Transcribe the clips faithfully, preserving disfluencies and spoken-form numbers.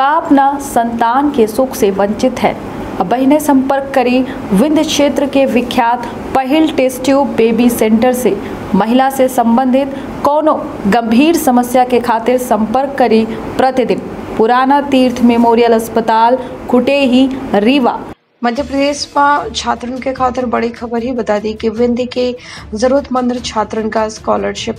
कांपना संतान के सुख से वंचित है। बहने संपर्क करी विंध्य क्षेत्र के विख्यात पहिल टेस्ट ट्यूब बेबी सेंटर से। महिला से संबंधित कोनो गंभीर समस्या के खातिर संपर्क करी प्रतिदिन पुराना तीर्थ मेमोरियल अस्पताल कुटेही रीवा। मध्य प्रदेश में छात्रों के खातिर बड़ी खबर ही बता दी कि विंध्य के जरूरतमंद छात्रों का स्कॉलरशिप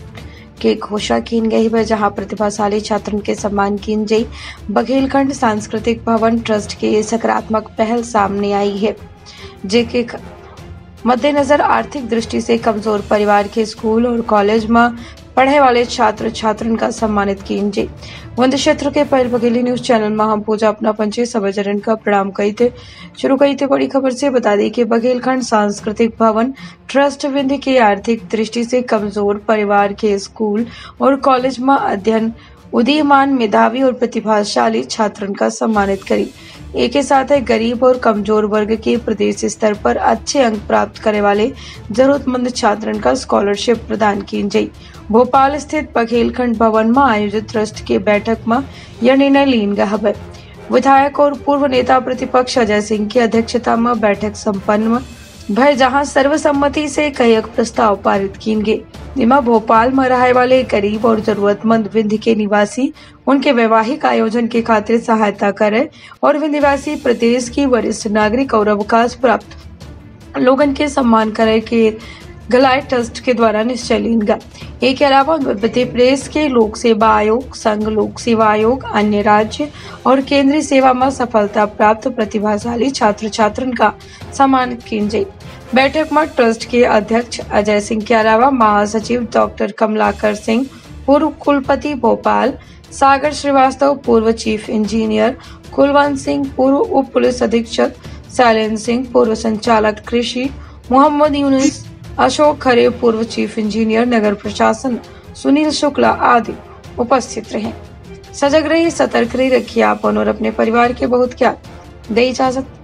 की घोषणा की गई है, जहां प्रतिभाशाली छात्रों के सम्मान की गई। बघेल खंड सांस्कृतिक भवन ट्रस्ट की सकारात्मक पहल सामने आई है, जिसके मद्देनजर आर्थिक दृष्टि से कमजोर परिवार के स्कूल और कॉलेज में पढ़े वाले छात्र छात्रों का सम्मानित की गई। विंध्य क्षेत्र के पहल बघेली न्यूज चैनल में हम पूजा अपना पंचे सबजरन का प्रणाम कई थे शुरू कई थे। बड़ी खबर से बता दी कि बघेल खंड सांस्कृतिक भवन ट्रस्ट विंध्य के आर्थिक दृष्टि से कमजोर परिवार के स्कूल और कॉलेज में अध्ययन उदीयमान मेधावी और प्रतिभाशाली छात्रों का सम्मानित करी। एक ही साथ है गरीब और कमजोर वर्ग के प्रदेश स्तर पर अच्छे अंक प्राप्त करने वाले जरूरतमंद छात्रों का स्कॉलरशिप प्रदान की गई। भोपाल स्थित बघेल खंड भवन में आयोजित ट्रस्ट के बैठक में यह निर्णय लीन गया। विधायक और पूर्व नेता प्रतिपक्ष अजय सिंह की अध्यक्षता में बैठक संपन्न भय, जहां सर्वसम्मति से कई प्रस्ताव पारित किए गए। जिसमें भोपाल में रहने वाले गरीब और जरूरतमंद विंध्य के निवासी उनके वैवाहिक आयोजन के खातिर सहायता करें और विंध्य निवासी प्रदेश की वरिष्ठ नागरिक और अवकाश प्राप्त लोगों के सम्मान करे के गलाई ट्रस्ट के द्वारा निश्चय लीन गया। इसके अलावा मध्य प्रदेश के लोक सेवा आयोग, संघ लोक सेवा आयोग, अन्य राज्य और केंद्रीय सेवा में सफलता प्राप्त प्रतिभाशाली छात्र छात्रों का सम्मानित किया गया। बैठक में ट्रस्ट के अध्यक्ष अजय सिंह के अलावा महासचिव डॉक्टर कमलाकर सिंह, पूर्व कुलपति भोपाल सागर श्रीवास्तव, पूर्व चीफ इंजीनियर कुलवंत सिंह, पूर्व उप पुलिस अधीक्षक शैलेंद्र सिंह, पूर्व संचालक कृषि मोहम्मद यूनुस, अशोक खरे, पूर्व चीफ इंजीनियर नगर प्रशासन सुनील शुक्ला आदि उपस्थित रहे। सजग रहिए, सतर्क रहिए, रखिए आप और अपने परिवार के बहुत क्या दे इजाजत।